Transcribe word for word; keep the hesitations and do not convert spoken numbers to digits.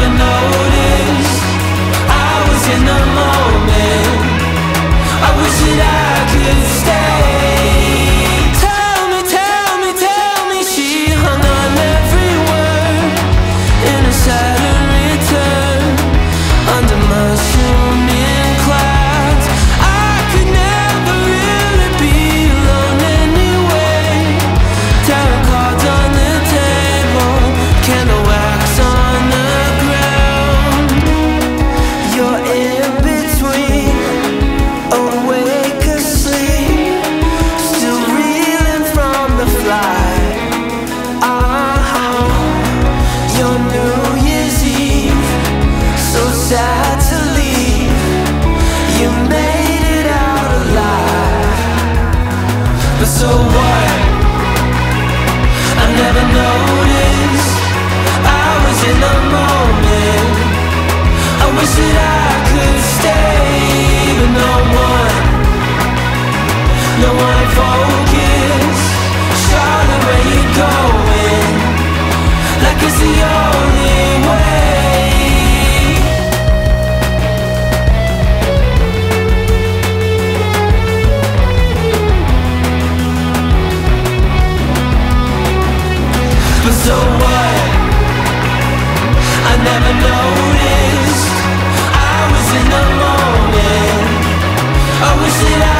never noticed I was in the moment. I wish that I could stay. Tell me, tell me, tell me she hung on every word in a Saturn return under mushrooming clouds. I could never really be alone anyway. Tarot cards on the table, candle wax on the ground. You're in between, awake asleep, still reeling from the flight. Uh-huh. Your New Year's Eve, so sad to leave. You made it out alive, but so what? I never noticed I was in the moment. I wish that I could stay, but no one, no one focused. Charlotte, where you going? Like it's the only way. But so what? I never noticed I was in the moment. I wish that I